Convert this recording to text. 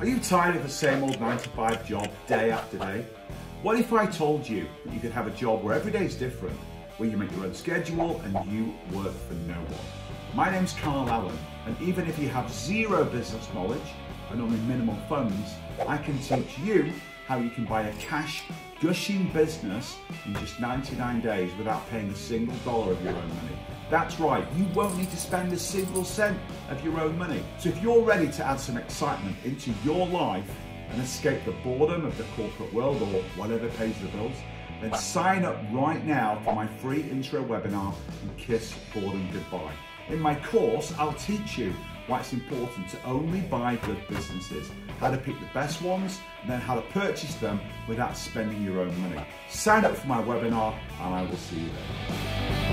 Are you tired of the same old 9-to-5 job day after day? What if I told you that you could have a job where every day is different, where you make your own schedule and you work for no one? My name's Carl Allen, and even if you have zero business knowledge and only minimal funds, I can teach you how you can buy a cash, gushing business in just 99 days without paying a single dollar of your own money. That's right, you won't need to spend a single cent of your own money. So if you're ready to add some excitement into your life and escape the boredom of the corporate world or whatever pays the bills, then sign up right now for my free intro webinar and kiss boredom goodbye. In my course, I'll teach you why it's important to only buy good businesses, how to pick the best ones, and then how to purchase them without spending your own money. Sign up for my webinar and I will see you there.